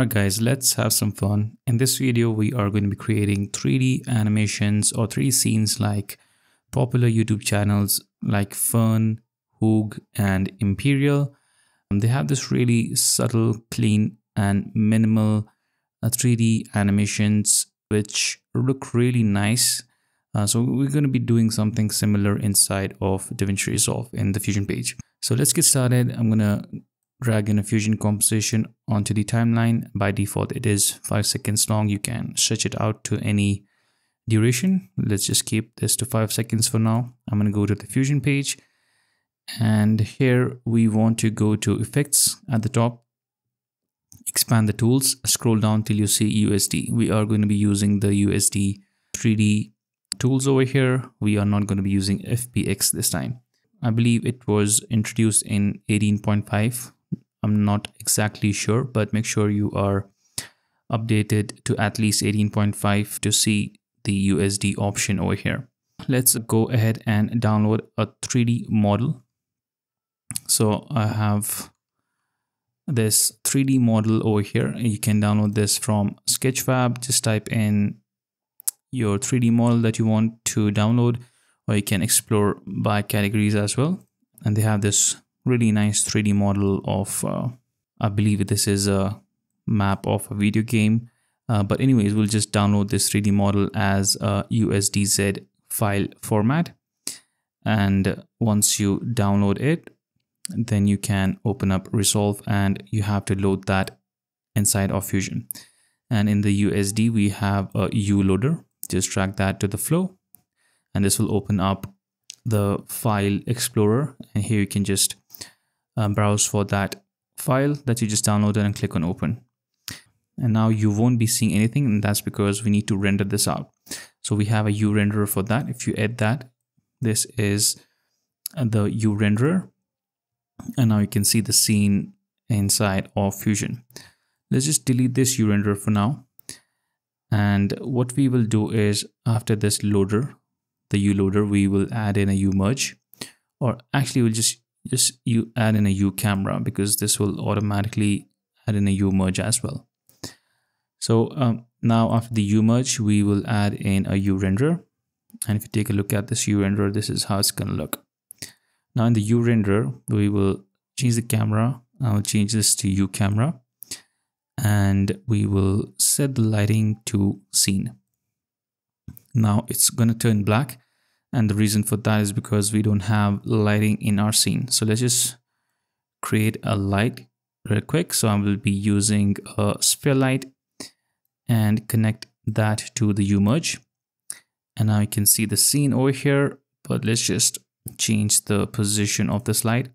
Alright guys, let's have some fun. In this video, we are going to be creating 3D animations or 3D scenes like popular YouTube channels like Fern, Hoog and Imperial. They have this really subtle, clean and minimal 3D animations which look really nice. So we're going to be doing something similar inside of DaVinci Resolve in the Fusion page. So let's get started. I'm going to drag in a Fusion composition onto the timeline. By default, it is 5 seconds long. You can stretch it out to any duration. Let's just keep this to 5 seconds for now. I'm going to go to the Fusion page. And here we want to go to effects at the top. Expand the tools. Scroll down till you see USD. We are going to be using the USD 3D tools over here. We are not going to be using FPX this time. I believe it was introduced in 18.5. I'm not exactly sure, but make sure you are updated to at least 18.5 to see the USD option over here. Let's go ahead and download a 3D model. So I have this 3D model over here. You can download this from sketchfab. Just type in your 3D model that you want to download, or you can explore by categories as well. And they have this really nice 3D model of, I believe this is a map of a video game. But anyways, we'll just download this 3D model as a USDZ file format. And once you download it, then you can open up Resolve and you have to load that inside of Fusion. And in the USD, we have a U-loader. Just drag that to the flow and this will open up the file explorer, and here you can just browse for that file that you just downloaded and click on open. And now you won't be seeing anything, and that's because we need to render this out. So we have a U-renderer for that. If you add that, this is the U-renderer, and now you can see the scene inside of Fusion. Let's just delete this U-renderer for now. And what we will do is after this loader, the U-loader, we will add in a U-merge, or actually we'll just add in a U-camera, because this will automatically add in a U-merge as well. So now after the U-merge, we will add in a U-renderer. And if you take a look at this U-renderer, this is how it's gonna look. Now in the U-renderer, we will change the camera. I'll change this to U-camera. And we will set the lighting to scene. Now it's going to turn black, and the reason for that is because we don't have lighting in our scene. So let's just create a light real quick. So I will be using a sphere light and connect that to the U-merge. And now you can see the scene over here, but let's just change the position of this light.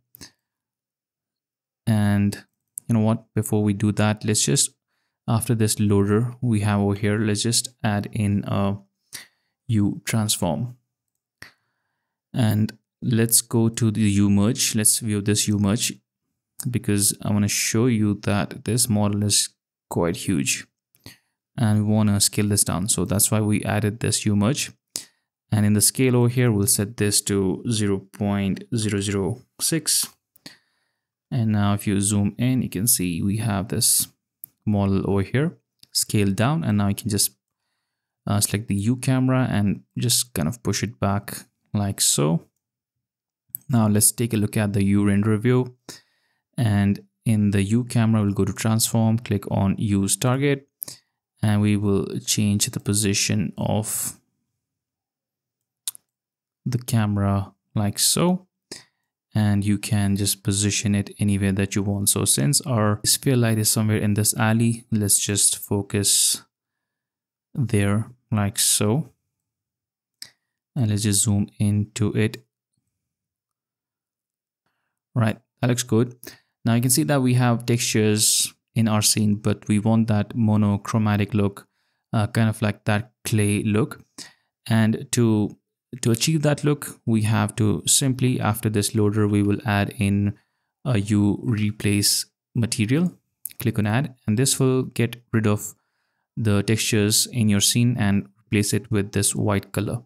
And you know what, before we do that, let's just, after this loader we have over here, let's just add in a U-transform. And let's go to the U-merge. Let's view this U-merge, because I want to show you that this model is quite huge and we want to scale this down. So that's why we added this U-merge. And in the scale over here, we'll set this to 0.006. And now if you zoom in, you can see we have this model over here, scale down. And now you can just select the U camera and just kind of push it back like so. Now let's take a look at the U renderer view. And in the U camera, we'll go to transform, click on use target, and we will change the position of the camera like so. And you can just position it anywhere that you want. So since our sphere light is somewhere in this alley, let's just focus there like so. And let's just zoom into it. Right, that looks good. Now you can see that we have textures in our scene, but we want that monochromatic look, kind of like that clay look. And to achieve that look, we have to simply, after this loader, we will add in a U-replace material. Click on add, and this will get rid of the textures in your scene and replace it with this white color.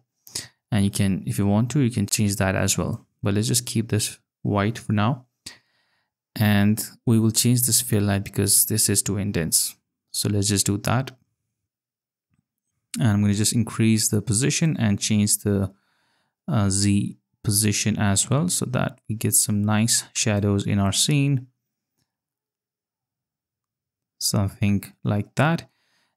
And you can, if you want to, you can change that as well. But let's just keep this white for now. And we will change the sphere light because this is too intense. So let's just do that. And I'm going to just increase the position and change the Z position as well, so that we get some nice shadows in our scene. Something like that.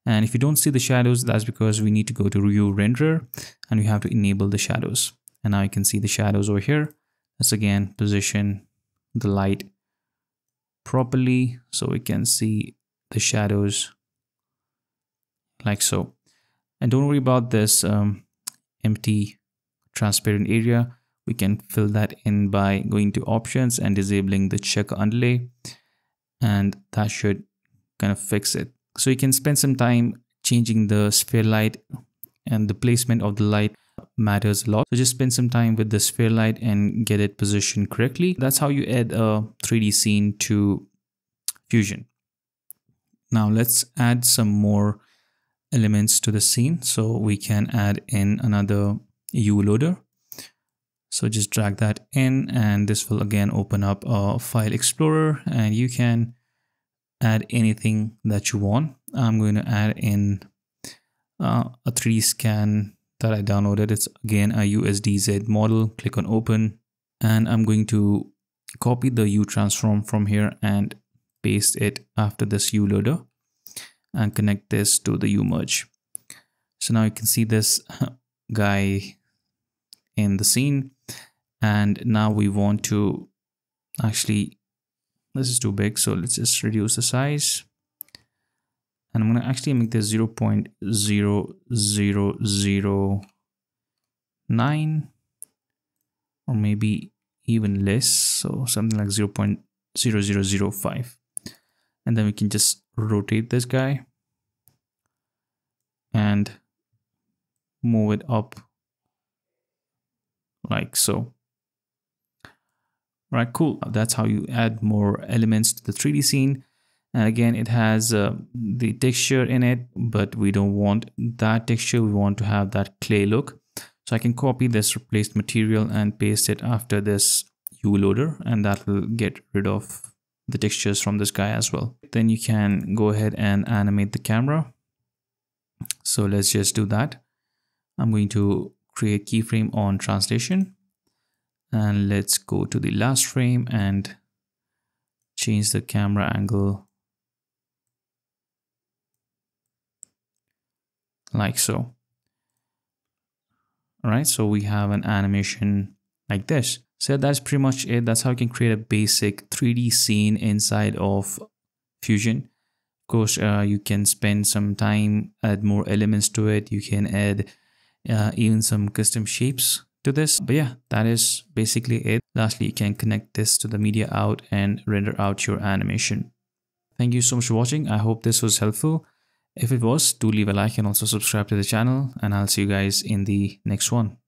And if you don't see the shadows, that's because we need to go to U-Renderer and we have to enable the shadows. And now you can see the shadows over here. Let's again position the light properly so we can see the shadows like so. And don't worry about this empty transparent area. We can fill that in by going to options and disabling the checker underlay, and that should kind of fix it. So you can spend some time changing the sphere light, and the placement of the light matters a lot. So just spend some time with the sphere light and get it positioned correctly. That's how you add a 3D scene to Fusion. Now let's add some more elements to the scene. So we can add in another U-loader. So just drag that in, and this will again open up a file explorer, and you can add anything that you want. I'm going to add in a 3D scan that I downloaded. It's again a USDZ model. Click on open, and I'm going to copy the U-transform from here and paste it after this U-loader and connect this to the U-merge. So now you can see this guy in the scene, and now we want to actually, this is too big, so let's just reduce the size. And I'm going to actually make this 0.0009 or maybe even less, so something like 0.0005. And then we can just rotate this guy and move it up like so. Right, cool. That's how you add more elements to the 3D scene. And again, it has the texture in it, but we don't want that texture. We want to have that clay look. So I can copy this replaced material and paste it after this U-loader, and that will get rid of the textures from this guy as well. Then you can go ahead and animate the camera. So let's just do that. I'm going to create keyframe on translation. And let's go to the last frame and change the camera angle like so. All right, so we have an animation like this. So that's pretty much it. That's how you can create a basic 3D scene inside of Fusion. Of course, you can spend some time, add more elements to it. You can add even some custom shapes to this. But yeah, that is basically it. Lastly, you can connect this to the media out and render out your animation. Thank you so much for watching. I hope this was helpful. If it was, do leave a like and also subscribe to the channel, and I'll see you guys in the next one.